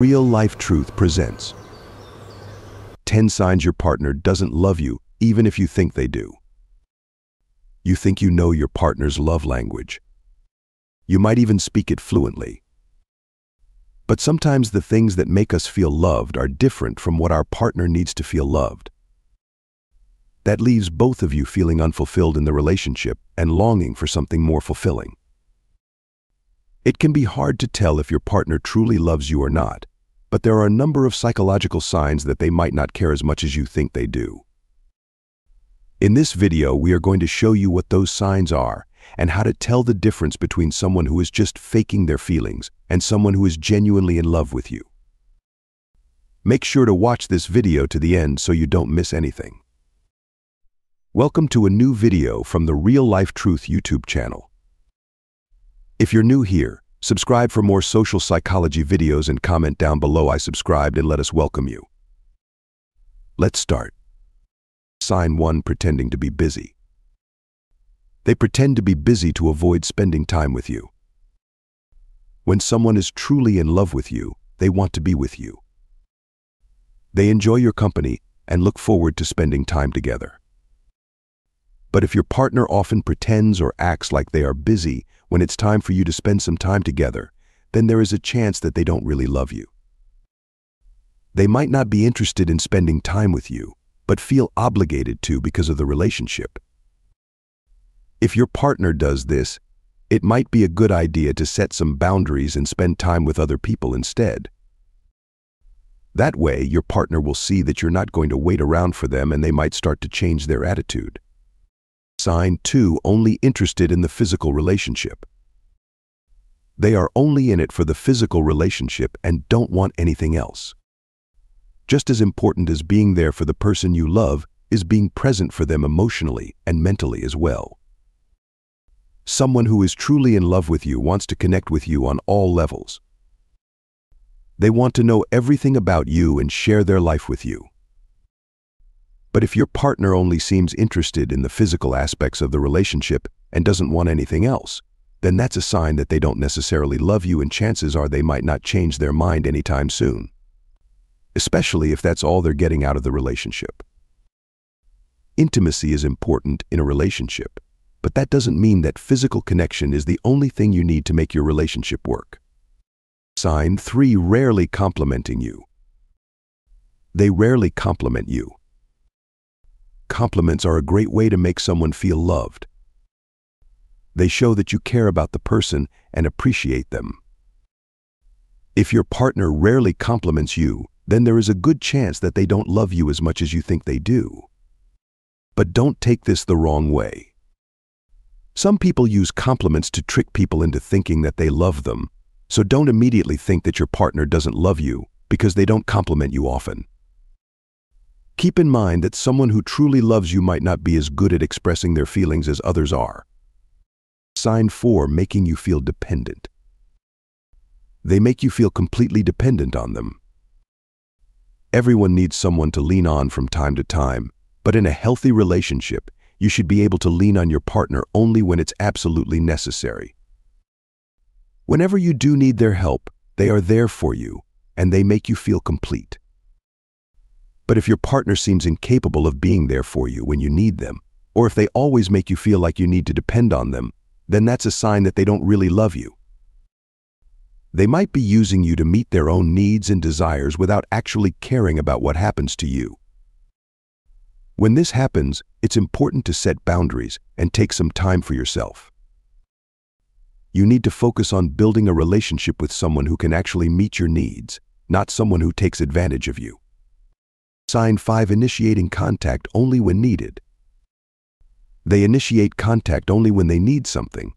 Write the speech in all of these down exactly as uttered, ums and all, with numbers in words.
Real Life Truth presents ten signs your partner doesn't love you even if you think they do. You think you know your partner's love language. You might even speak it fluently. But sometimes the things that make us feel loved are different from what our partner needs to feel loved. That leaves both of you feeling unfulfilled in the relationship and longing for something more fulfilling. It can be hard to tell if your partner truly loves you or not, but there are a number of psychological signs that they might not care as much as you think they do. In this video, we are going to show you what those signs are and how to tell the difference between someone who is just faking their feelings and someone who is genuinely in love with you. Make sure to watch this video to the end so you don't miss anything. Welcome to a new video from the Real Life Truth YouTube channel. If you're new here, subscribe for more social psychology videos and comment down below "I subscribed" and let us welcome you. Let's start. Sign one. Pretending to be busy. They pretend to be busy to avoid spending time with you. When someone is truly in love with you, they want to be with you. They enjoy your company and look forward to spending time together. But if your partner often pretends or acts like they are busy when it's time for you to spend some time together, then there is a chance that they don't really love you. They might not be interested in spending time with you, but feel obligated to because of the relationship. If your partner does this, it might be a good idea to set some boundaries and spend time with other people instead. That way, your partner will see that you're not going to wait around for them, and they might start to change their attitude. Sign two. Only interested in the physical relationship. They are only in it for the physical relationship and don't want anything else. Just as important as being there for the person you love is being present for them emotionally and mentally as well. Someone who is truly in love with you wants to connect with you on all levels. They want to know everything about you and share their life with you. But if your partner only seems interested in the physical aspects of the relationship and doesn't want anything else, then that's a sign that they don't necessarily love you, and chances are they might not change their mind anytime soon, especially if that's all they're getting out of the relationship. Intimacy is important in a relationship, but that doesn't mean that physical connection is the only thing you need to make your relationship work. Sign three. Rarely complimenting you. They rarely compliment you. Compliments are a great way to make someone feel loved. They show that you care about the person and appreciate them. If your partner rarely compliments you, then there is a good chance that they don't love you as much as you think they do. But don't take this the wrong way. Some people use compliments to trick people into thinking that they love them, so don't immediately think that your partner doesn't love you because they don't compliment you often. Keep in mind that someone who truly loves you might not be as good at expressing their feelings as others are. Sign four. Making you feel dependent. They make you feel completely dependent on them. Everyone needs someone to lean on from time to time, but in a healthy relationship, you should be able to lean on your partner only when it's absolutely necessary. Whenever you do need their help, they are there for you, and they make you feel complete. But if your partner seems incapable of being there for you when you need them, or if they always make you feel like you need to depend on them, then that's a sign that they don't really love you. They might be using you to meet their own needs and desires without actually caring about what happens to you. When this happens, it's important to set boundaries and take some time for yourself. You need to focus on building a relationship with someone who can actually meet your needs, not someone who takes advantage of you. Sign five. Initiating contact only when needed. They initiate contact only when they need something.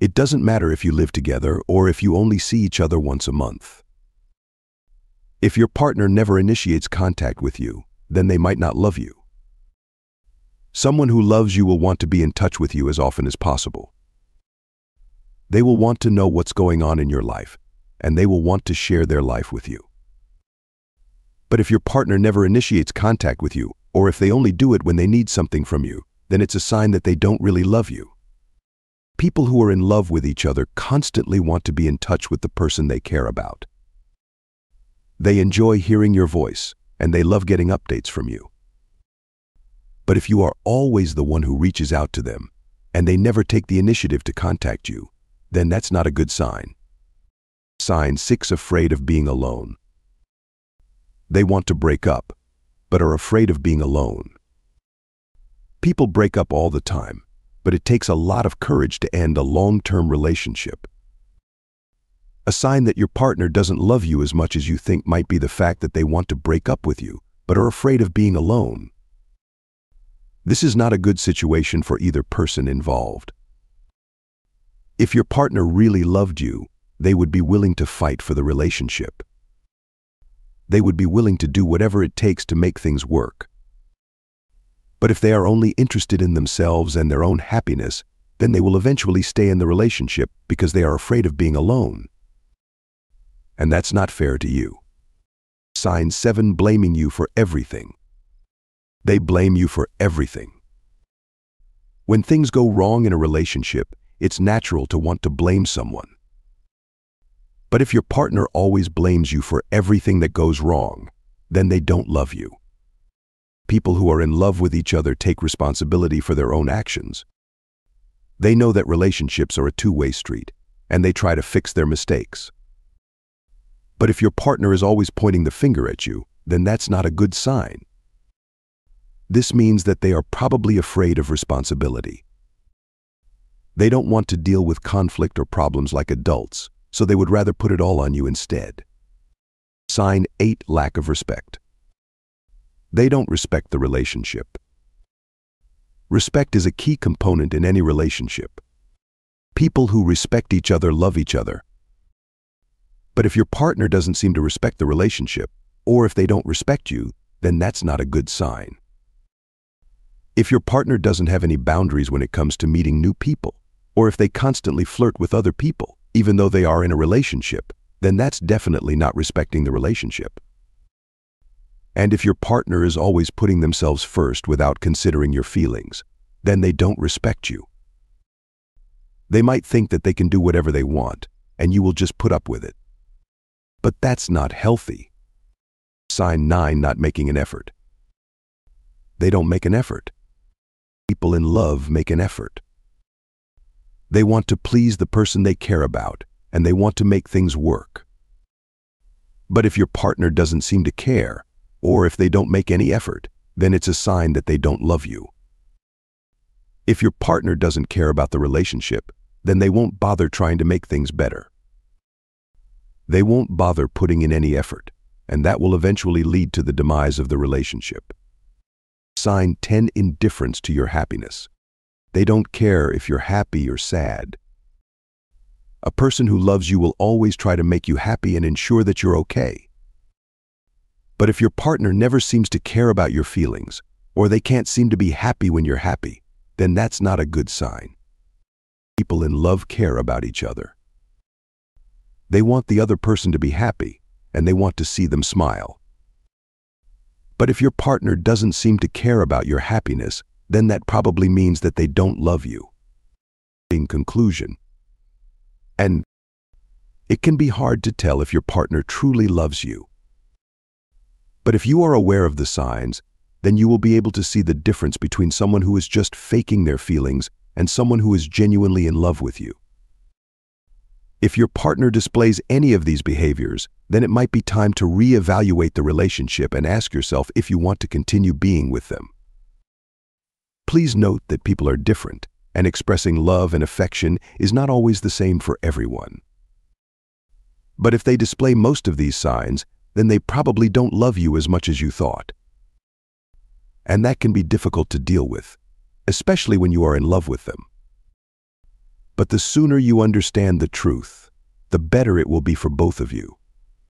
It doesn't matter if you live together or if you only see each other once a month. If your partner never initiates contact with you, then they might not love you. Someone who loves you will want to be in touch with you as often as possible. They will want to know what's going on in your life, and they will want to share their life with you. But if your partner never initiates contact with you, or if they only do it when they need something from you, then it's a sign that they don't really love you. People who are in love with each other constantly want to be in touch with the person they care about. They enjoy hearing your voice, and they love getting updates from you. But if you are always the one who reaches out to them, and they never take the initiative to contact you, then that's not a good sign. Sign six, afraid of being alone. They want to break up, but are afraid of being alone. People break up all the time, but it takes a lot of courage to end a long-term relationship. A sign that your partner doesn't love you as much as you think might be the fact that they want to break up with you, but are afraid of being alone. This is not a good situation for either person involved. If your partner really loved you, they would be willing to fight for the relationship. They would be willing to do whatever it takes to make things work. But if they are only interested in themselves and their own happiness, then they will eventually stay in the relationship because they are afraid of being alone. And that's not fair to you. Sign seven, blaming you for everything. They blame you for everything. When things go wrong in a relationship, it's natural to want to blame someone. But if your partner always blames you for everything that goes wrong, then they don't love you. People who are in love with each other take responsibility for their own actions. They know that relationships are a two-way street, and they try to fix their mistakes. But if your partner is always pointing the finger at you, then that's not a good sign. This means that they are probably afraid of responsibility. They don't want to deal with conflict or problems like adults, so they would rather put it all on you instead. Sign eight, lack of respect. They don't respect the relationship. Respect is a key component in any relationship. People who respect each other love each other. But if your partner doesn't seem to respect the relationship, or if they don't respect you, then that's not a good sign. If your partner doesn't have any boundaries when it comes to meeting new people, or if they constantly flirt with other people, even though they are in a relationship, then that's definitely not respecting the relationship. And if your partner is always putting themselves first without considering your feelings, then they don't respect you. They might think that they can do whatever they want, and you will just put up with it. But that's not healthy. Sign nine, not making an effort. They don't make an effort. People in love make an effort. They want to please the person they care about, and they want to make things work. But if your partner doesn't seem to care, or if they don't make any effort, then it's a sign that they don't love you. If your partner doesn't care about the relationship, then they won't bother trying to make things better. They won't bother putting in any effort, and that will eventually lead to the demise of the relationship. Sign ten, indifference to your happiness. They don't care if you're happy or sad. A person who loves you will always try to make you happy and ensure that you're okay. But if your partner never seems to care about your feelings, or they can't seem to be happy when you're happy, then that's not a good sign. People in love care about each other. They want the other person to be happy, and they want to see them smile. But if your partner doesn't seem to care about your happiness, then that probably means that they don't love you. In conclusion, and it can be hard to tell if your partner truly loves you. But if you are aware of the signs, then you will be able to see the difference between someone who is just faking their feelings and someone who is genuinely in love with you. If your partner displays any of these behaviors, then it might be time to reevaluate the relationship and ask yourself if you want to continue being with them. Please note that people are different, and expressing love and affection is not always the same for everyone. But if they display most of these signs, then they probably don't love you as much as you thought. And that can be difficult to deal with, especially when you are in love with them. But the sooner you understand the truth, the better it will be for both of you.